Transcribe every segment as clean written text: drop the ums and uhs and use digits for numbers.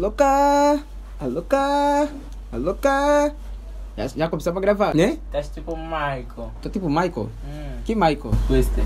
louca, a louca, a louca. Já começamos a gravar, né? Tá tipo Michael. Tô tipo Michael? Que Michael? Twister.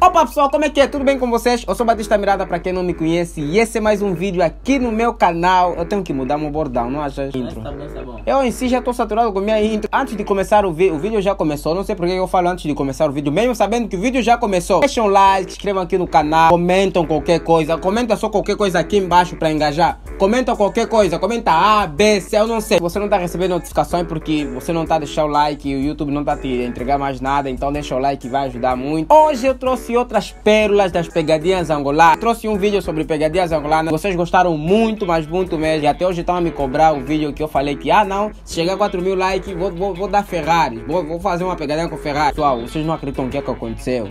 Opa pessoal, como é que é? Tudo bem com vocês? Eu sou Batista Miranda, pra quem não me conhece. E esse é mais um vídeo aqui no meu canal. Eu tenho que mudar meu bordão, não achas? Intro. Tá bom. Eu em si já tô saturado com minha intro. Antes de começar o vídeo já começou. Não sei porque eu falo antes de começar o vídeo, mesmo sabendo que o vídeo já começou. Deixam like, se inscrevam aqui no canal. Comentam qualquer coisa. Comenta só qualquer coisa aqui embaixo pra engajar. Comenta qualquer coisa. Comenta A, B, C, eu não sei. Você não tá recebendo notificações porque você não tá deixando o like. E o YouTube não tá te entregar mais nada. Então deixa o like, vai ajudar muito. Hoje eu trouxe outras pérolas das pegadinhas angolanas. Trouxe um vídeo sobre pegadinhas angolanas. Vocês gostaram muito, mas muito mesmo. E até hoje estão a me cobrar um vídeo que eu falei que, ah não, se chegar a 4.000 likes, vou dar Ferrari. Vou fazer uma pegadinha com Ferrari. Pessoal, vocês não acreditam o que é que aconteceu.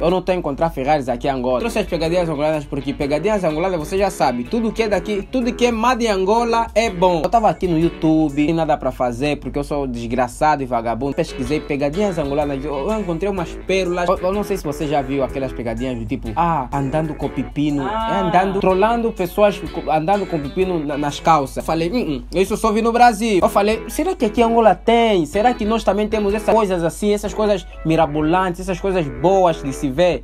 Eu não estou a encontrar Ferraris aqui em Angola. Trouxe as pegadinhas angolanas porque pegadinhas angolanas você já sabe. Tudo que é daqui, tudo que é made em Angola é bom. Eu tava aqui no YouTube, sem nada pra fazer porque eu sou desgraçado e vagabundo. Pesquisei pegadinhas angolanas, eu encontrei umas pérolas. Eu não sei se você já viu aquelas pegadinhas do tipo, andando com pepino, trolando pessoas andando com pepino nas calças. Eu falei, isso eu só vi no Brasil. Eu falei, será que aqui em Angola tem? Será que nós também temos essas coisas assim, essas coisas mirabolantes, essas coisas boas de se ver?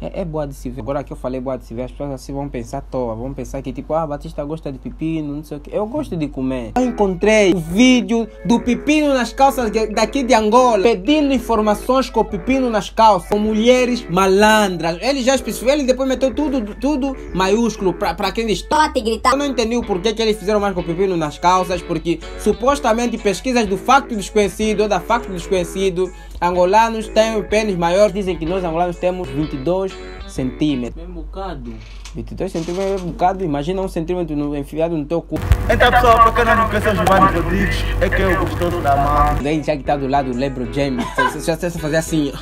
É boa de se ver. Agora que eu falei boa de se ver, as pessoas assim vão pensar à toa. Vão pensar que tipo, Batista gosta de pepino, não sei o que. Eu gosto de comer. Eu encontrei o vídeo do pepino nas calças daqui de Angola, pedindo informações com o pepino nas calças, com mulheres malandras. Ele já especificou, ele depois meteu tudo maiúsculo pra quem diz tote gritar. Eu não entendi o porquê que eles fizeram mais com o pepino nas calças, porque supostamente pesquisas do facto desconhecido ou da facto desconhecido, angolanos têm o pênis maior. Dizem que nós angolanos temos 22 centímetros. Bem bocado. 22 centímetros é um bocado. Imagina um centímetro enfiado no teu cu. Então pessoal, pra quem não me conhece, Mário Rodrigues é que eu gostoso da mão. Daí já que tá do lado o Lebron James, já se fazer assim,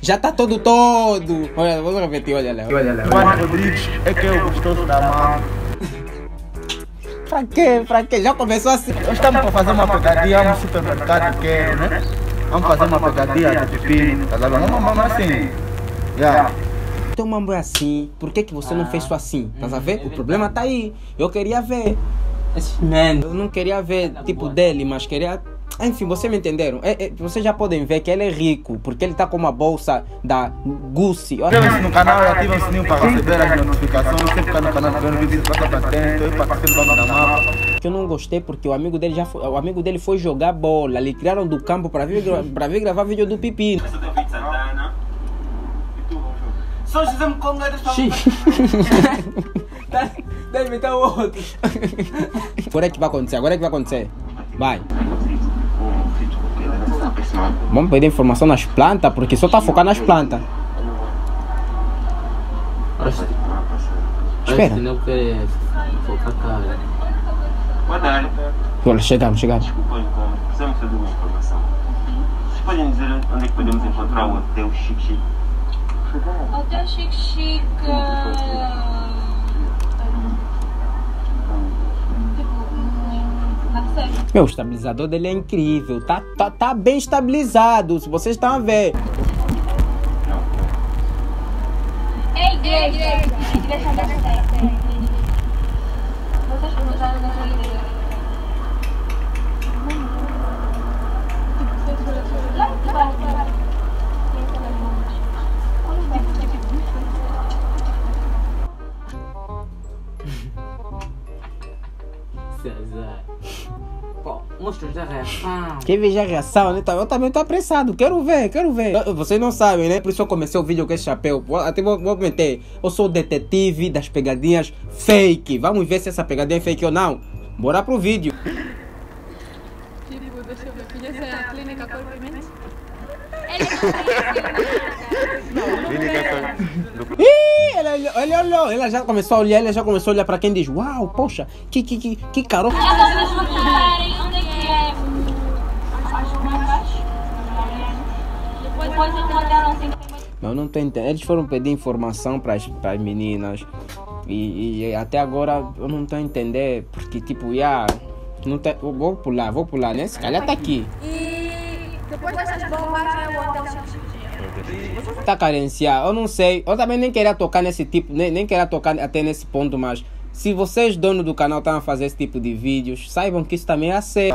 já tá todo. Olha, vamos repetir, olha lá. Mário Rodrigues é que eu gostoso da mão. Pra quê? Já começou assim. Nós estamos pra fazer uma pegadinha no supermercado, quero, né? Vamos fazer uma pegadinha de pepino, tá ligado? Vamos assim. Então, mamãe, assim, por que que você não fez isso assim? Tá a ver? O problema tá aí. Eu queria ver. Eu não queria ver tipo dele, mas queria. Enfim, vocês me entenderam. Vocês já podem ver que ele é rico, porque ele tá com uma bolsa da Gucci. Inscreva-se no canal e ativa o sininho para receber as notificações. Você fica no canal vendo vídeos, passa pra dentro, eu participo do canal. Que eu não gostei porque o amigo dele foi jogar bola. Lhe tiraram do campo para vir gravar vídeo do pepino. Só fizemos como era só. Deve inventar outro. Agora é que vai acontecer. Vai. Vamos pedir informação nas plantas porque só tá focado nas plantas. Espera. Olha, chegamos. Desculpa, precisamos fazer uma informação. Vocês podem dizer onde é que podemos encontrar o hotel Chique Chica? Hotel Chique Chica. Meu, o estabilizador dele é incrível. Tá bem estabilizado. Se vocês estão a ver. É igreja. Quem veja a reação, né? Eu também tô apressado, quero ver. Vocês não sabem, né? Por isso eu comecei o vídeo com esse chapéu. Até vou meter, eu sou o detetive das pegadinhas fake. Vamos ver se essa pegadinha é fake ou não. Bora pro vídeo. Ela já começou a olhar, pra quem diz, uau, poxa, que carota. Eu não tô entendendo. Eles foram pedir informação para as meninas e até agora eu não tô entendendo porque tipo, não tá, vou pular, né? Se calhar tá aqui. E depois dessas bombas é o hotel Chique Chica. Tá carenciado, eu não sei. Eu também nem queria tocar nesse tipo, nem queria tocar até nesse ponto, mas Se vocês, donos do canal, estão a fazer esse tipo de vídeos, saibam que isso também é aceito.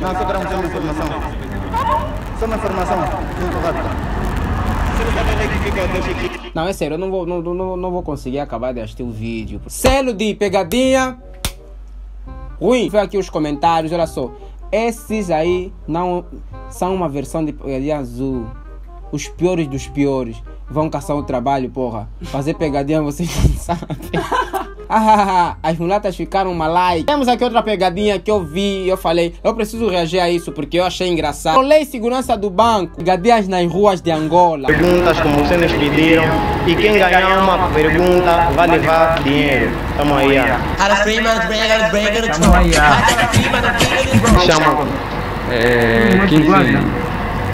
Não, só para mostrar uma informação. Só uma informação. Não, é sério, eu não vou conseguir acabar de assistir o vídeo. Selo de pegadinha ruim. Vê aqui os comentários, olha só. Esses aí não são uma versão de pegadinha azul. Os piores dos piores. Vão caçar o trabalho, porra. Fazer pegadinha vocês não sabem. As mulatas ficaram malai. Temos aqui outra pegadinha que eu vi e eu falei, eu preciso reagir a isso porque eu achei engraçado. Rolei segurança do banco. Pegadinhas nas ruas de Angola. Perguntas como vocês pediram. E quem ganhar uma pergunta vai levar dinheiro. Tamo aí. Chama.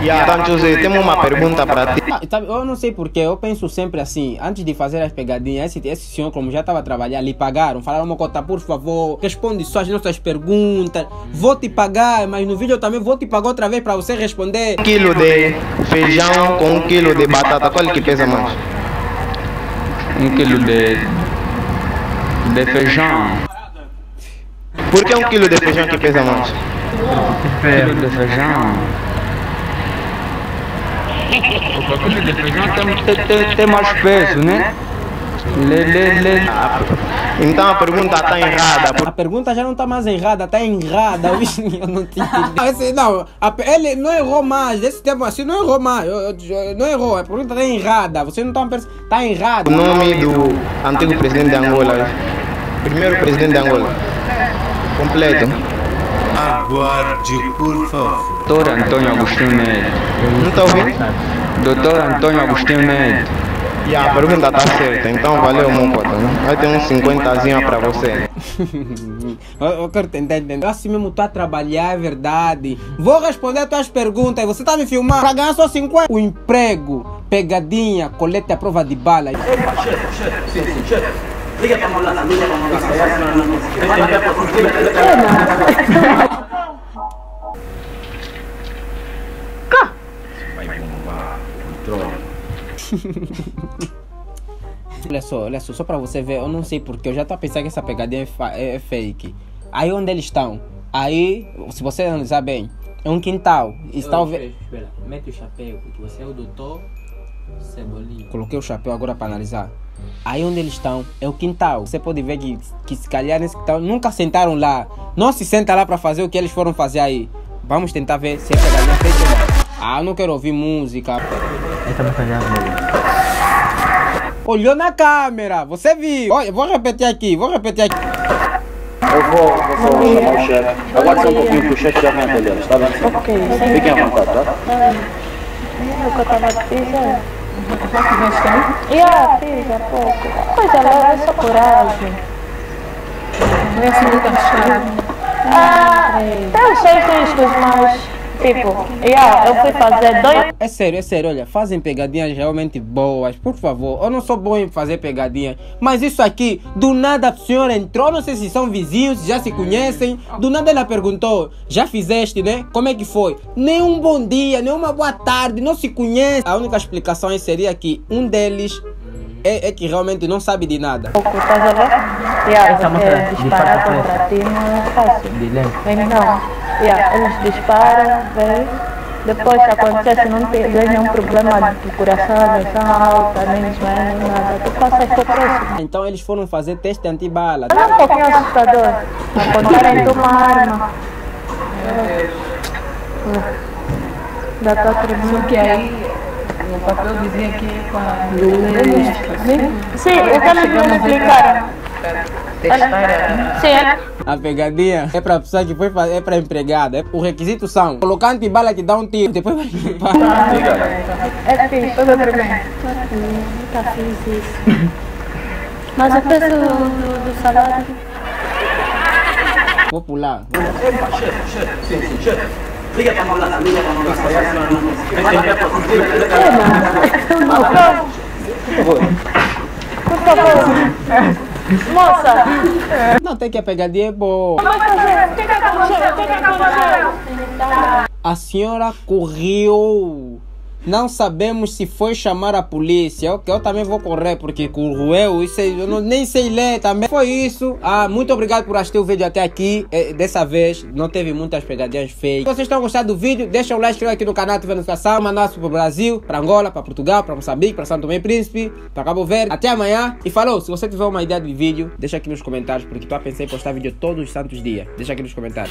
Então, José, temos uma pergunta para ti. Eu não sei porque, eu penso sempre assim, antes de fazer as pegadinhas, esse senhor, como já estava trabalhando, lhe pagaram, falaram, Mocota, por favor, responde só as nossas perguntas, vou te pagar, mas no vídeo eu também vou te pagar outra vez para você responder. 1 quilo de feijão com 1 quilo de batata, qual que pesa mais? 1 quilo de feijão. Por que 1 quilo de feijão que pesa mais? 1 quilo de feijão. Tem mais peso, né? Então a pergunta está errada. A pergunta já não está mais errada, está errada. Eu não te entendi. Não, ele não errou mais. Desse tempo assim, não errou mais. Não errou, a pergunta está errada. Você não está percebendo. Está errada. O nome do antigo presidente de Angola. Primeiro presidente de Angola. Completo. Aguarde, por favor. Doutor Antônio Agostinho Mendes. Não tá ouvindo? Doutor Antônio Agostinho Mendes. E a pergunta tá certa, então valeu, meu pato. Vai ter uns 50zinho pra você. Eu quero tentar entender. Eu assim mesmo tô a trabalhar, é verdade. Vou responder as tuas perguntas e você tá me filmando pra ganhar só 50. O emprego, pegadinha, colete à prova de bala. Liga pra mulata, liga pra mulata. Cá! Vai bombar o trono. Olha só pra você ver, eu não sei porque, eu já tô pensando que essa pegadinha é fake. Aí onde eles estão? Aí, se você analisar bem, é um quintal. Espera, mete o chapéu, porque você é o doutor Cebolinha. Coloquei o chapéu agora pra analisar. Aí onde eles estão é o quintal. Você pode ver que se calhar nesse quintal nunca sentaram lá. Não se senta lá para fazer o que eles foram fazer aí. Vamos tentar ver se é pegadinha feita ou não. Ah, eu não quero ouvir música. Olhou na câmera, você viu. Olha, vou repetir aqui. Eu vou chamar o chefe. Aguarde só um pouquinho que o chefe já vai atender. Está bem? Ok. Fiquem à vontade, tá? Eu gostava de pisar. Pisa pouco. Coisa leve, só coragem. Não se muito chato. Eu achei riscos, mas tipo, eu fui fazer dois. É sério, olha, fazem pegadinhas realmente boas, por favor. Eu não sou bom em fazer pegadinhas, mas isso aqui, do nada a senhora entrou, não sei se são vizinhos, já se conhecem. Do nada ela perguntou, já fizeste, né? Como é que foi? Nem um bom dia, nem uma boa tarde, não se conhece. A única explicação aí seria que um deles é que realmente não sabe de nada. Disparar contra ti não é fácil. Eles disparam, depois se acontecer, se não tem nenhum problema de coração, pressão alta, nem nada, tu passa a ser próximo. Então eles foram fazer teste antibala. É um pouquinho assustador. Encontraram uma arma. Da tua tribo que aí. O papel dizia aqui com a luz. Sim, o que eles me explicaram. A pegadinha é pra pessoa que foi fazer, é pra empregada. O requisito são colocar antibala que dá um tiro, depois vai limpar. É fixe, tudo bem. Nunca fiz isso. Mas a peça do salário. Vou pular. Liga pra mulata, liga pra mulata. Por favor. Moça. Não tem que pegar de boa. A senhora correu. Não sabemos se foi chamar a polícia. Ok, eu também vou correr, porque com o Ruel, nem sei ler também. Foi isso. Ah, muito obrigado por assistir o vídeo até aqui. Dessa vez, não teve muitas pegadinhas feias. Se vocês estão gostando do vídeo, deixa o like, inscreva aqui no canal, ativa a notificação. Mandar para o Brasil, para Angola, para Portugal, para Moçambique, para Santo Tomé e Príncipe, para Cabo Verde. Até amanhã. E falou, se você tiver uma ideia de vídeo, deixa aqui nos comentários, porque tu pensei em postar vídeo todos os santos dias. Deixa aqui nos comentários.